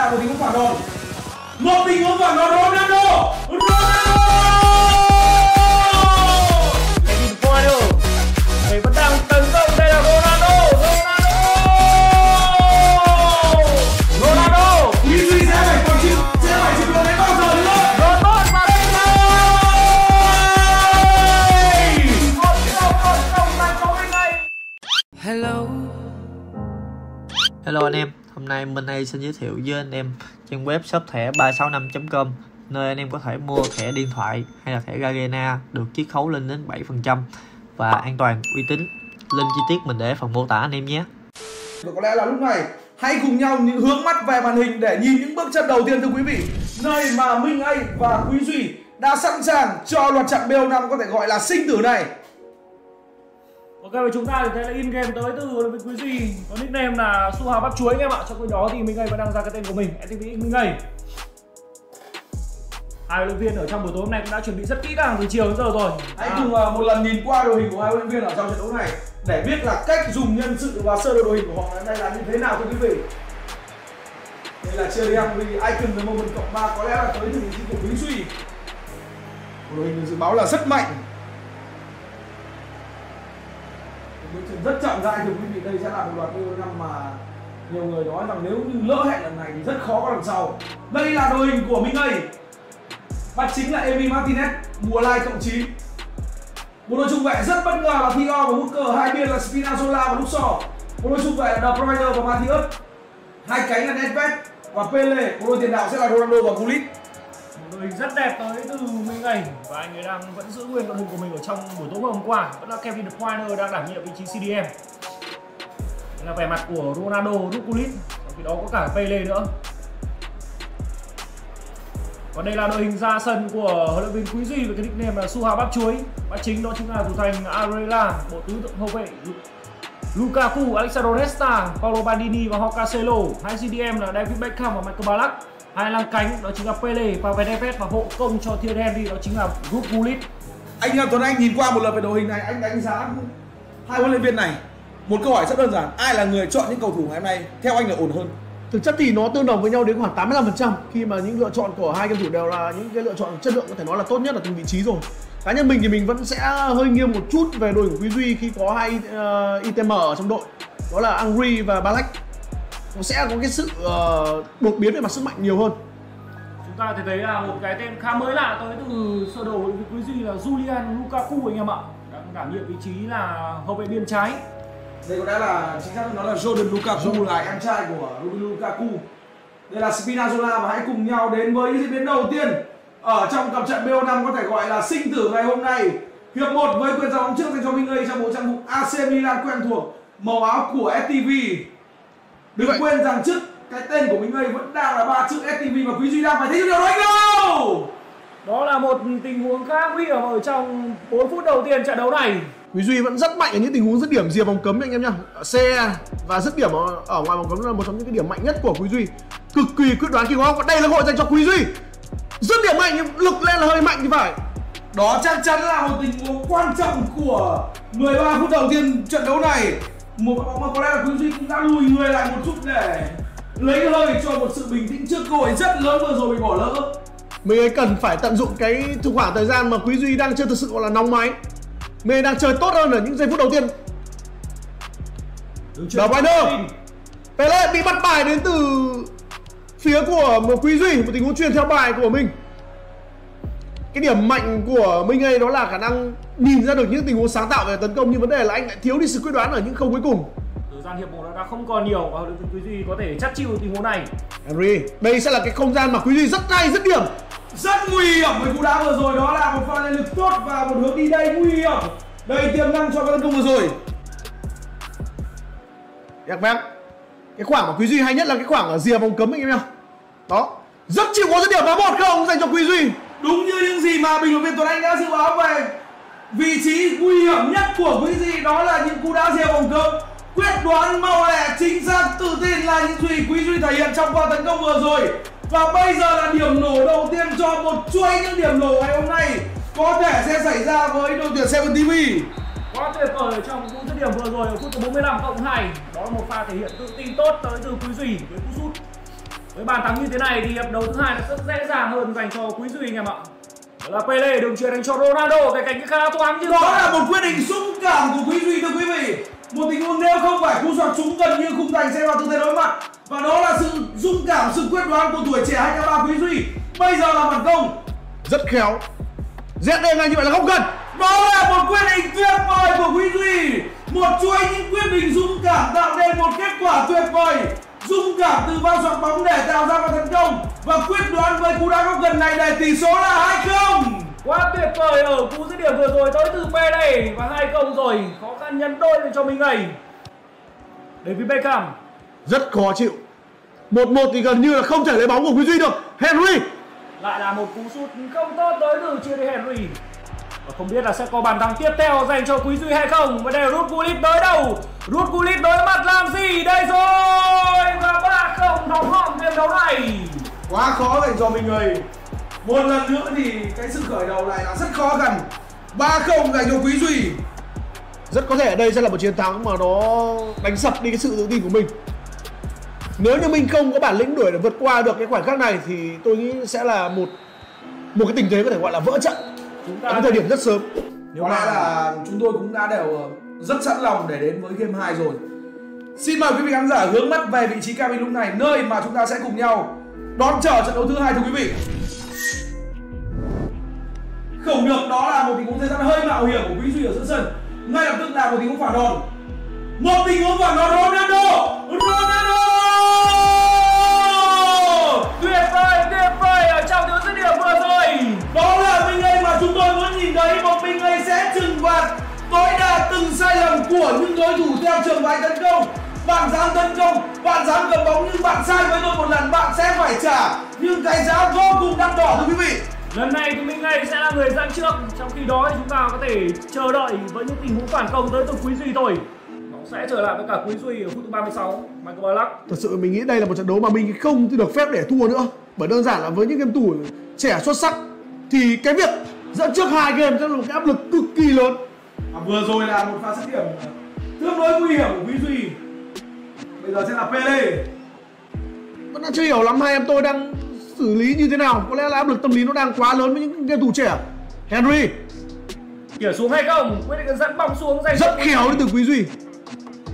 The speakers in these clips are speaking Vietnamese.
ra một tình huống phản đòn. Một tình huống phản đòn Ronaldo. Ronaldo vẫn đang tấn công. Đây là Ronaldo. Quý Duy sẽ phải còn chịu, sẽ phải chịu đựng đến bao giờ nữa? Rồi tốt mà đây này. Hello. Hello anh em. Hôm nay Minh A xin giới thiệu với anh em trên web shop thẻ 365.com, nơi anh em có thể mua thẻ điện thoại hay là thẻ Garena được chiết khấu lên đến 7% và an toàn, uy tín. Link chi tiết mình để phần mô tả anh em nhé. Và có lẽ là lúc này hãy cùng nhau hướng mắt về màn hình để nhìn những bước chân đầu tiên thưa quý vị, nơi mà Minh A và Quý Duy đã sẵn sàng cho loạt trận BO5 có thể gọi là sinh tử này. Ok, và chúng ta thì thấy là in game tới từ Quý Duy có nickname là Suha Bắp Chuối anh em ạ. Trong khi đó thì Minh A vẫn đang ra cái tên của mình, STV Minh A. Hai huấn luyện viên ở trong buổi tối hôm nay cũng đã chuẩn bị rất kỹ càng từ chiều đến giờ rồi. Hãy cùng một lần nhìn qua đội hình của hai huấn luyện viên ở trong trận đấu này để biết là cách dùng nhân sự và sơ đồ đội hình của họ hôm nay là như thế nào thưa quý vị. Đây là Thierry Henry, icon với moment cộng 3 có lẽ là tới từ vị trí của Quý Duy. Đội hình dự báo là rất mạnh. Bước chân rất chậm rãi thưa quý vị, đây sẽ là một loạt BO5 mà nhiều người nói rằng nếu như lỡ hẹn lần này thì rất khó có lần sau. Đây là đội hình của Minh A và chính là Emi Martínez, mùa lai cộng 9. Một đội trung vệ rất bất ngờ là Theo và Hooker, hai biên là Spinazzola và Luxor. Một đội trung vệ là Provider và Matthews, hai cánh là Neres và Pele. Một đội tiền đạo sẽ là Ronaldo và Gullit. Đội hình rất đẹp tới từ Minh A và anh ấy đang vẫn giữ nguyên đội hình của mình ở trong buổi tối hôm qua, vẫn là Kevin De Bruyne đang đảm nhiệm vị trí CDM. Đây là vẻ mặt của Ronaldo, Ruud Gullit, trong khi đó có cả Pele nữa. Còn đây là đội hình ra sân của huấn luyện viên Quý Duy với cái nickname là Suha Bắp Chuối. Bắp chính đó chính là thủ thành Arella, bộ tứ tượng hậu vệ Lukaku, Alessandro Nesta, Paolo Bandini và Hooker. Hai CDM là David Beckham và Michael Ballack. Hai lang cánh đó chính là Pele và Neres, và hộ công cho Thierry Henry đó chính là Ruud Gullit. Anh Tuấn Anh nhìn qua một lần về đội hình này, anh đánh giá hai huấn luyện viên này. Một câu hỏi rất đơn giản, ai là người chọn những cầu thủ ngày hôm nay theo anh là ổn hơn? Thực chất thì nó tương đồng với nhau đến khoảng 85% khi mà những lựa chọn của hai game thủ đều là những cái lựa chọn chất lượng có thể nói là tốt nhất ở từng vị trí rồi. Cá nhân mình thì mình vẫn sẽ hơi nghiêng một chút về đội của Quý Duy khi có hai ITM ở trong đội, đó là Henry và Ballack. Nó sẽ có cái sự đột biến về mặt sức mạnh nhiều hơn. Chúng ta thấy là một cái tên khá mới lạ tới từ sơ đồ của Quý Duy là Julian Lukaku anh em ạ, đang đảm nhiệm vị trí là hậu vệ biên trái. Đây có lẽ là chính xác nó là Jordan Lukaku, là em trai của Ruud Lukaku. Đây là Spinazzola và hãy cùng nhau đến với những diễn biến đầu tiên ở trong cặp trận BO5 có thể gọi là sinh tử ngày hôm nay. Hiệp 1 với quyền giao bóng trước dành cho Minh A trong bộ trang phục AC Milan quen thuộc, màu áo của STV. Đừng quên rằng trước cái tên của Minh A vẫn đang là 3 chữ STV và Quý Duy đang phải thấy điều đó anh đâu. Đó là một tình huống khá nguy hiểm ở trong 4 phút đầu tiên trận đấu này. Quý Duy vẫn rất mạnh ở những tình huống dứt điểm rìa vòng cấm anh em nhá. Xe và dứt điểm ở ngoài vòng cấm là một trong những cái điểm mạnh nhất của Quý Duy. Cực kỳ quyết đoán khi có góc, và đây là cơ hội dành cho Quý Duy. Dứt điểm mạnh nhưng lực lên là hơi mạnh thì phải. Đó chắc chắn là một tình huống quan trọng của 13 phút đầu tiên trận đấu này. Một mà có lẽ là Quý Duy cũng đã lùi người lại một chút để lấy hơi cho một sự bình tĩnh trước cơ hội rất lớn vừa rồi mình bỏ lỡ. Mình ấy cần phải tận dụng cái khoảng thời gian mà Quý Duy đang chưa thực sự gọi là nóng máy. Mình ấy đang chơi tốt hơn ở những giây phút đầu tiên. Provider, Pele bị bắt bài đến từ phía của một Quý Duy, một tình huống truyền theo bài của mình. Cái điểm mạnh của Minh A đó là khả năng nhìn ra được những tình huống sáng tạo về tấn công, nhưng vấn đề là anh lại thiếu đi sự quyết đoán ở những khâu cuối cùng. Thời gian hiệp 1 đã không còn nhiều và Quý Duy có thể chắc chịu tình huống này. Henry, đây sẽ là cái không gian mà Quý Duy rất hay dứt điểm. Rất nguy hiểm với cú đá vừa rồi, đó là một pha lên lực tốt và một hướng đi đây nguy hiểm. Đây tiềm năng cho tấn công vừa rồi. Cái khoảng mà Quý Duy hay nhất là cái khoảng ở rìa vòng cấm anh em nhá. Đó. Rất chịu có dứt điểm và 1-0 dành cho Quý Duy. Đúng như những gì mà bình luận viên Tuấn Anh đã dự báo về vị trí nguy hiểm nhất của Quý Duy, đó là những cú đá rìa vòng cấm. Quyết đoán, mau lẹ, chính xác, tự tin là những gì Quý Duy thể hiện trong pha tấn công vừa rồi. Và bây giờ là điểm nổ đầu tiên cho một chuỗi những điểm nổ ngày hôm nay có thể sẽ xảy ra với đội tuyển Seven TV. Quá tuyệt vời trong cú dứt điểm vừa rồi ở phút 45 cộng 2. Đó là một pha thể hiện tự tin tốt tới từ Quý Duy với cú sút Với bàn thắng như thế này thì hiệp đấu thứ hai nó rất dễ dàng hơn dành cho Quý Duy anh em ạ. Đó là Pele đường chuyền đánh cho Ronaldo, cái cánh khá thoáng như đó. Đó là một quyết định dũng cảm của Quý Duy thưa quý vị. Một tình huống nếu không phải cú xoạc trúng gần như khung thành sẽ vào tư thế đối mặt. Và đó là sự dũng cảm, sự quyết đoán của tuổi trẻ 23 Quý Duy. Bây giờ là phản công rất khéo. Dẹt đêm này như vậy là không cần. Đó là một quyết định tuyệt vời của Quý Duy. Một chuỗi những quyết định dũng cảm tạo nên một kết quả tuyệt vời. Dũng cảm từ va xoạc bóng để tạo ra một tấn công và quyết đoán với cú đá góc gần này để tỷ số là 2-0. Quá tuyệt vời ở cú dứt điểm vừa rồi tới từ Pele và 2-0 rồi, khó khăn nhân đôi để cho mình này. David Beckham rất khó chịu. 1-1 thì gần như là không thể lấy bóng của Quý Duy được. Henry lại là một cú sút không tốt tới từ Thierry Henry. Và không biết là sẽ có bàn thắng tiếp theo dành cho Quý Duy hay không. Và đây là Ruud Gullit tới đâu? Ruud Gullit đối mặt làm gì? Đây rồi! Và 3-0 đóng gọn trận đấu này. Quá khó dành cho mình người. Một lần nữa thì cái sự khởi đầu này là rất khó khăn. 3-0 dành cho Quý Duy. Rất có thể đây sẽ là một chiến thắng mà nó đánh sập đi cái sự tự tin của mình. Nếu như mình không có bản lĩnh đuổi để vượt qua được cái khoảnh khắc này thì tôi nghĩ sẽ là một cái tình thế có thể gọi là vỡ trận. Chúng ta ở thời điểm rất sớm. Có lẽ là chúng tôi cũng đã đều rất sẵn lòng để đến với game 2 rồi. Xin mời quý vị khán giả hướng mắt về vị trí cabin lúc này, nơi mà chúng ta sẽ cùng nhau đón chờ trận đấu thứ hai thưa quý vị. Không được, đó là một tình huống thời gian hơi mạo hiểm của Quý Duy ở giữa sân. Ngay lập tức là một tình huống phản đòn. Một tình huống phản đòn Ronaldo. Tuyệt vời ở trong thứ dứt điểm vừa rồi. Đó là Minh A mà chúng tôi muốn nhìn thấy. Một Minh A sẽ trừng phạt tối đa từng sai lầm của những đối thủ theo trường phái tấn công. Bạn dám tấn công, bạn dám cầm bóng nhưng bạn sai với tôi một lần bạn sẽ phải trả nhưng cái giá vô cùng đắt đỏ thưa quý vị. Lần này thì Minh A sẽ là người dẫn trước, trong khi đó thì chúng ta có thể chờ đợi với những tình huống phản công tới từ Quý Duy thôi. Nó sẽ trở lại với cả Quý Duy ở phút thứ 36, Michael Ballack. Thật sự mình nghĩ đây là một trận đấu mà mình không được phép để thua nữa. Bởi đơn giản là với những game thủ trẻ xuất sắc thì cái việc dẫn trước 2 game sẽ là một cái áp lực cực kỳ lớn. Vừa rồi là một pha dứt điểm tương đối nguy hiểm của Quý Duy. Bây giờ sẽ là Pele. Vẫn đang chưa hiểu lắm hai em tôi đang xử lý như thế nào. Có lẽ là áp lực tâm lý nó đang quá lớn với những game thủ trẻ. Henry kìa xuống hay không? Quyết định dẫn bóng xuống dành rất khéo đến từ Quý Duy.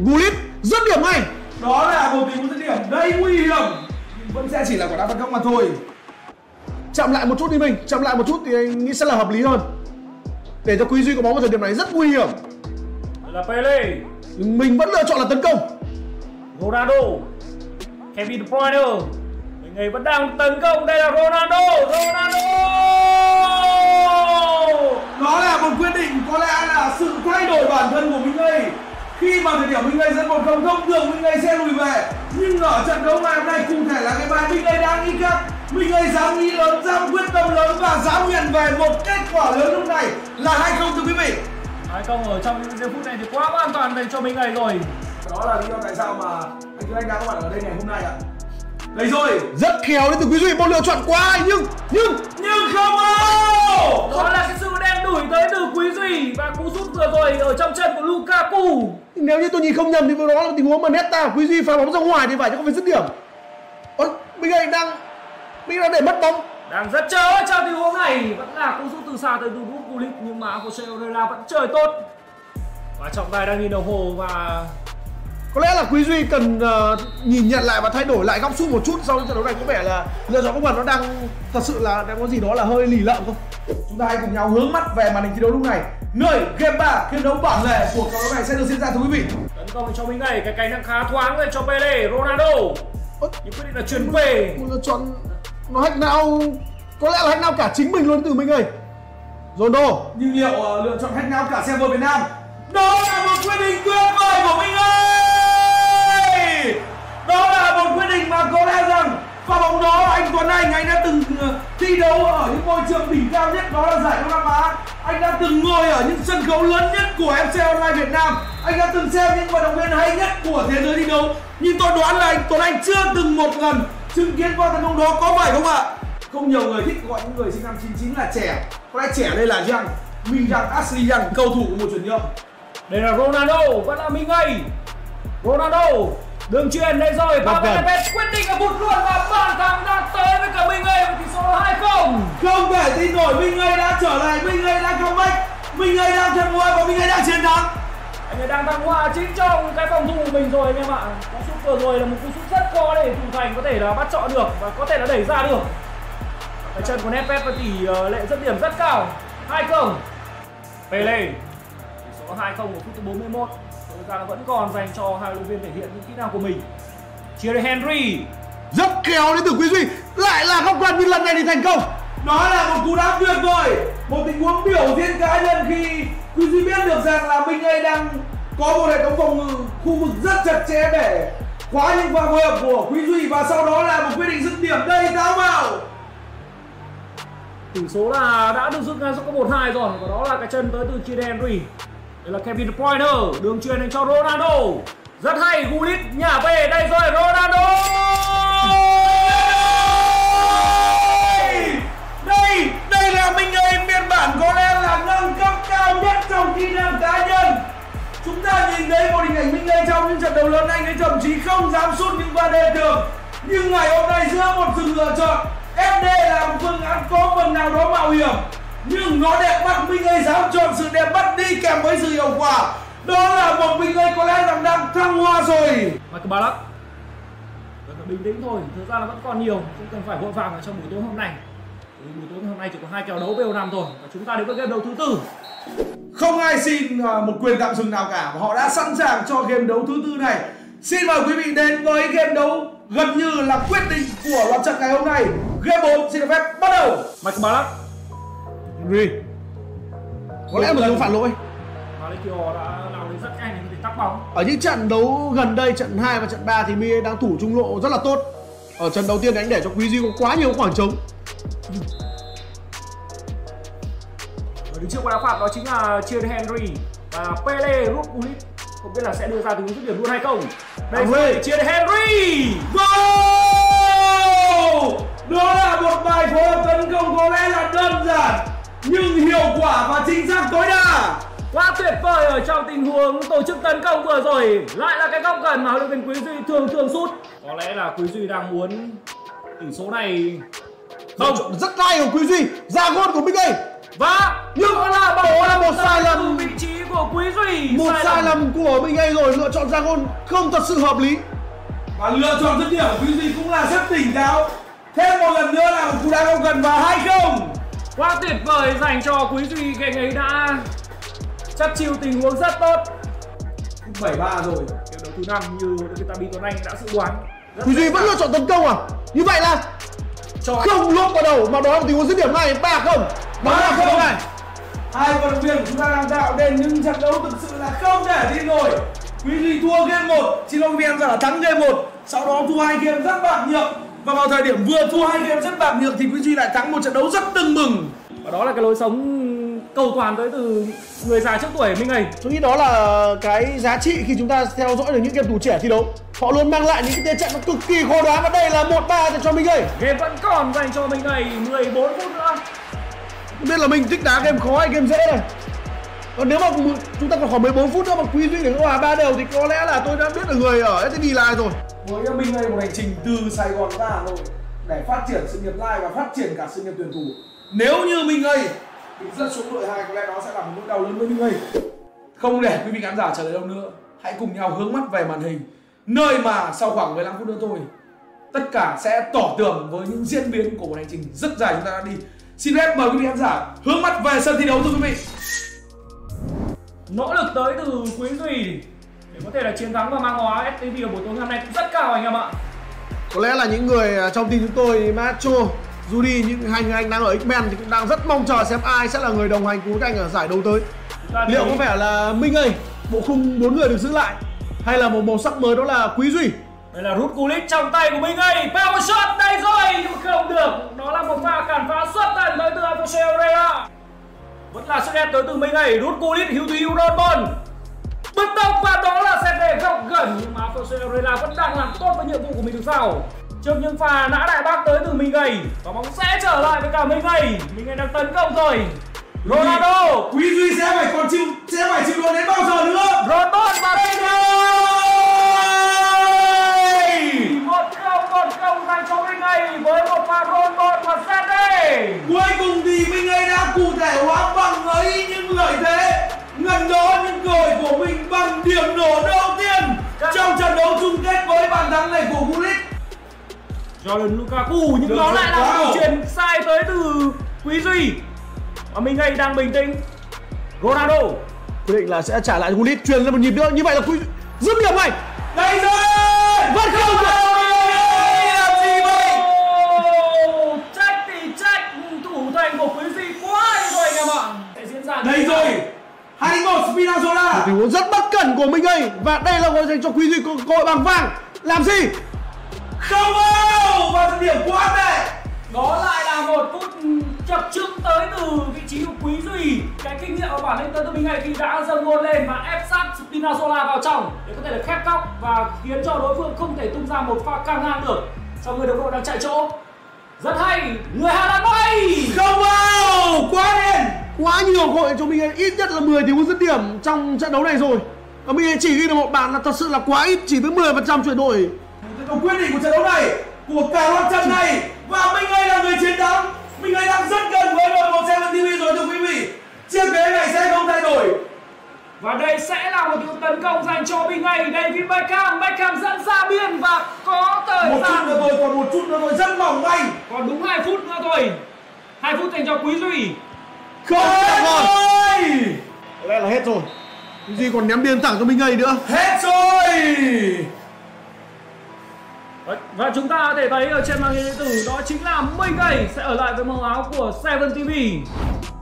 Gullit dứt điểm ngay. Đó là một tình huống dứt điểm đây nguy hiểm. Vẫn sẽ chỉ là quả đá phạt góc mà thôi. Chậm lại một chút đi mình. Chậm lại một chút thì anh nghĩ sẽ là hợp lý hơn. Để cho Quý Duy có bóng vào thời điểm này rất nguy hiểm. Là Pele. Mình vẫn lựa chọn là tấn công. Ronaldo. Kevin De Bruyne. Mình ấy vẫn đang tấn công. Đây là Ronaldo. Đó là một quyết định có lẽ là sự thay đổi bản thân của Minh A. Khi mà thời điểm Minh A dẫn 1-0 không được, Minh A sẽ lùi về. Nhưng ở trận đấu ngày hôm nay cụ thể là cái bài Minh A đang nghĩ khác. Minh A dám nghĩ lớn, dám quyết tâm lớn và dám nhận về một kết quả lớn lúc này là 2-0 thưa quý vị. 2-0 ở trong những giây phút này thì quá an toàn dành cho Minh A rồi. Đó là lý do tại sao mà anh Tuấn Anh đã có mặt ở đây ngày hôm nay ạ. Đây rồi, rất khéo đến từ Quý Duy, một lựa chọn quá hay nhưng không đâu. Đó là cái sự đen đủi tới từ Quý Duy và cú sút vừa rồi ở trong chân của Lukaku. Nếu như tôi nhìn không nhầm thì đó là tình huống mà Nesta Quý Duy phá bóng ra ngoài thì phải chứ không phải dứt điểm. Ôi, Mình đang để mất bóng. Đang rất chờ trong tình huống này, vẫn là cú sút từ xa tới từ Ruud Gullit nhưng mà Arella vẫn chơi tốt. Và trọng tài đang nhìn đồng hồ và có lẽ là Quý Duy cần nhìn nhận lại và thay đổi lại góc sút một chút sau trận đấu này. Có vẻ là lựa chọn góc mặt nó đang thật sự là đang có gì đó là hơi lì lợm không. Chúng ta hãy cùng nhau hướng mắt về màn hình thi đấu lúc này, nơi game 3 khiến đấu bản lề của trận đấu này sẽ được diễn ra thưa quý vị. Tấn công cho Minh này, cái cánh đang khá thoáng dành cho Pele. Ronaldo những quyết định là chuyển về, một lựa chọn nó hack não, có lẽ là hack não cả chính mình luôn từ Minh này. Ronaldo nhưng liệu lựa chọn hack não cả server Việt Nam. Đó là một quyết định tuyệt vời của Minh này. Đó là một quyết định mà có lẽ rằng pha bóng đó anh Tuấn Anh, anh đã từng thi đấu ở những môi trường đỉnh cao nhất, đó là giải Đông Nam Á. Anh đã từng ngồi ở những sân khấu lớn nhất của FC Online Việt Nam. Anh đã từng xem những vận động viên hay nhất của thế giới thi đấu. Nhưng tôi đoán là anh Tuấn Anh chưa từng một lần chứng kiến pha tấn công đó, có phải không ạ? Không nhiều người thích gọi những người sinh năm 99 là trẻ. Có lẽ trẻ đây là Young, Minh Young, Ashley Young, cầu thủ của một chuyển nhượng. Đây là Ronaldo, vẫn là Minh A. Ronaldo đường chuyền đây rồi, Pele quyết định ở phút luôn và bàn thắng đã trở lại, Minh A đang comeback, Minh A đang thêm hoa và Minh A đang chiến thắng. Anh ấy đang thăng hoa chính trong cái phòng thủ của mình rồi anh em ạ. Cú sút vừa rồi là một cú sút rất khó để thủ thành có thể là bắt trọn được và có thể là đẩy ra được. Cái chân của Neres và tỷ lệ dứt điểm rất cao, 2-0. Pele, tỷ số 2-0 của phút thứ 41. Thời gian vẫn còn dành cho hai huấn luyện viên thể hiện những kỹ năng của mình. Thierry Henry rất khéo đến từ Quý Duy, lại là góc gần, nhưng lần này thì thành công. Đó là một cú đá tuyệt vời, một tình huống biểu diễn cá nhân khi Quý Duy biết được rằng là Minh A đang có một hệ thống phòng ngự khu vực rất chặt chẽ để khóa những pha phối hợp của Quý Duy, và sau đó là một quyết định dứt điểm đầy táo bạo. Tỷ số là đã được rút ngang trong có 1-2 rồi, và đó là cái chân tới từ Thierry Henry. Đây là Kevin De Bruyne, đường truyền dành cho Ronaldo, rất hay. Gullit nhả về, đây rồi Ronaldo. Đây là Minh A phiên bản có lẽ là nâng cấp cao nhất trong kỹ năng cá nhân. Chúng ta nhìn thấy một hình ảnh Minh A trong những trận đấu lớn, anh ấy thậm chí không dám sút những pha đề tường. Nhưng ngày hôm nay giữa một sự lựa chọn, SD là một phương án có phần nào đó mạo hiểm, nhưng nó đẹp mắt. Minh A dám chọn sự đẹp mắt đi kèm với sự hiệu quả. Đó là một Minh A có lẽ đang thăng hoa rồi. Michael Ballack rất là bình tĩnh thôi, thực ra là vẫn còn nhiều, không cần phải vội vàng ở trong buổi tối hôm nay. Buổi tối hôm nay chỉ có 2 kèo đấu BO5 thôi, và chúng ta đến với game đấu thứ tư. Không ai xin một quyền tạm dừng nào cả, và họ đã sẵn sàng cho game đấu thứ tư này. Xin mời quý vị đến với game đấu gần như là quyết định của loạt trận ngày hôm nay. Game 4 xin được phép bắt đầu. Michael Ballack, Henry. Có lẽ một lần phản lỗi. Malikio đã lao đến rất nhanh để tắc bóng. Ở những trận đấu gần đây, trận 2 và trận 3 thì Mie đang thủ trung lộ rất là tốt. Ở trận đầu tiên đánh để cho Quý Duy có quá nhiều khoảng trống. Ở đứng trước quả đá phạt đó chính là Thierry Henry và Pele, Ruud Gullit. Không biết là sẽ đưa ra tình huống dứt điểm luôn hay không. Đây rồi, Thierry Henry. Goal! Đó là một bài phối hợp tấn công có lẽ là đơn giản nhưng hiệu quả và chính xác tối đa. Quá tuyệt vời ở trong tình huống tổ chức tấn công vừa rồi. Lại là cái góc gần mà huấn luyện viên Quý Duy thường sút. Có lẽ là Quý Duy đang muốn tỷ số này. Không, rất hay của Quý Duy, ra gôn của Minh A. Và nhưng đó là một sai lầm vị trí của Quý Duy. Một sai lầm của Minh A rồi, lựa chọn ra gôn không thật sự hợp lý. Và lựa chọn dứt điểm của Quý Duy cũng là rất tỉnh táo. Thêm một lần nữa là cú đá góc gần và 2-0. Quá tuyệt vời dành cho Quý Duy, cái ấy đã chắc chiêu tình huống rất tốt. 7-3 rồi, kèo đấu thứ 5 như người ta bị Tuấn Anh đã dự đoán. Quý Duy vẫn lựa chọn tấn công à? Như vậy là không lốp vào đầu mà đó là một tình huống dứt điểm này. 3-0, 3-0 này. Hai vận động viên của chúng ta đang tạo nên những trận đấu thực sự là không thể tin nổi. Quý Duy thua game 1, xin ông viên rằng là thắng game 1, sau đó thua 2 game rất bạc nhược, và vào thời điểm vừa thua 2 game rất bạc nhược thì Quý Duy lại thắng một trận đấu rất tưng bừng. Và đó là cái lối sống cầu toàn tới từ người già trước tuổi Minh A. Tôi nghĩ đó là cái giá trị khi chúng ta theo dõi được những game thủ trẻ thi đấu. Họ luôn mang lại những cái thế trận nó cực kỳ khó đoán, và đây là 1-3 cho Minh A. Game vẫn còn dành cho Minh A 14 phút nữa. Không biết là mình thích đá game khó hay game dễ này. Còn nếu mà chúng ta còn khoảng 14 phút nữa mà Quý Duy để hòa 3 đều thì có lẽ là tôi đã biết được người ở STV là ai rồi. Với Minh A một hành trình từ Sài Gòn ra Hà Nội để phát triển sự nghiệp live và phát triển cả sự nghiệp tuyển thủ. Nếu như Minh A bị rớt xuống đội 2 có lẽ nó sẽ là một nỗi đau lớn với Minh A. Không để quý vị khán giả chờ đợi đâu nữa, hãy cùng nhau hướng mắt về màn hình, nơi mà sau khoảng 15 phút nữa thôi, tất cả sẽ tỏ tường với những diễn biến của một hành trình rất dài chúng ta đã đi. Xin phép mời quý vị khán giả hướng mắt về sân thi đấu thưa quý vị. Nỗ lực tới từ Quý Duy để có thể là chiến thắng và mang hóa STV ở buổi tối hôm nay cũng rất cao anh em ạ. Có lẽ là những người trong team chúng tôi, Macho, Rudy, những hai người anh đang ở X-Men thì cũng đang rất mong chờ xem ai sẽ là người đồng hành cùng các anh ở giải đấu tới. Liệu có vẻ là Minh A, bộ khung 4 người được giữ lại, hay là một màu sắc mới đó là Quý Duy. Đây là Ruud Gullit trong tay của Minh A, power shot đây rồi nhưng không được. Đó là một pha cản phá xuất thần tới từ Afrocell. Arella vẫn là sức ép tới từ Minh A. Ruud Gullit hữu thúy hữu đón ball bứt tốc và đó là sẽ để góc gần, nhưng mà Afrocell Arella vẫn đang làm tốt với nhiệm vụ của mình. Được sao trước những pha nã đại bác tới từ Minh A, và bóng sẽ trở lại với cả Minh A. Minh A đang tấn công rồi. Ronaldo, Quý Duy sẽ phải chịu đòn đến bao giờ nữa? Ronaldo và Pele 1-0 dành cho Minh A với một pha Ronaldo và Zed. Cuối cùng thì Minh A đã cụ thể hóa bằng ấy những lợi thế, ngăn đó những người của mình bằng điểm nổ đầu tiên trong trận đấu chung kết với bàn thắng này của Gullit. Jordan Lukaku, nhưng nó lại là một chuyền sai tới từ Quý Duy và Minh A đang bình tĩnh. Ronaldo quyết định là sẽ trả lại Gullit, chuyền lên một nhịp nữa, như vậy là Quý Duy dứt điểm này. Đây rồi, vẫn không được. Đây rồi, 2-1 Spinazzola. Tình huống rất bất cẩn của Minh A và đây là gol dành cho Quý Duy, cơ hội bằng vàng. Làm gì? Không vào và điểm quá tệ. Đó lại là một phút chập chững tới từ vị trí của Quý Duy. Cái kinh nghiệm của bản lĩnh tới từ Minh A khi đã dâng gol lên và ép sát Spinazzola vào trong để có thể là khép góc và khiến cho đối phương không thể tung ra một pha căng ngang được. Trong người đồng đội đang chạy chỗ. Rất hay, người Hà Lan bay. Không vào, quá đen. Quá nhiều cơ hội cho Minh A, ít nhất là 10 tình huống dứt điểm trong trận đấu này rồi. Và Minh A chỉ ghi được một bàn là thật sự là quá ít, chỉ tới 10% chuyển đổi. Câu quyết định của trận đấu này, của cả loạt trận này, và Minh A là người chiến thắng. Minh A đang rất gần với đội của Seven TV rồi thưa quý vị. Chiếc ghế này sẽ không thay đổi. Và đây sẽ là một cuộc tấn công dành cho Minh A. David Beckham, Beckham dẫn ra biên và có thời gian. Một chút nữa thôi, còn một chút nữa thôi, rất mỏng anh. Còn đúng 2 phút nữa thôi. 2 phút dành cho Quý Duy. Không được rồi. Có lẽ là hết rồi. Duy còn ném biên thẳng cho Minh A nữa. Hết rồi. Và chúng ta có thể thấy ở trên màn hình điện tử đó chính là Minh A sẽ ở lại với màu áo của Seven TV.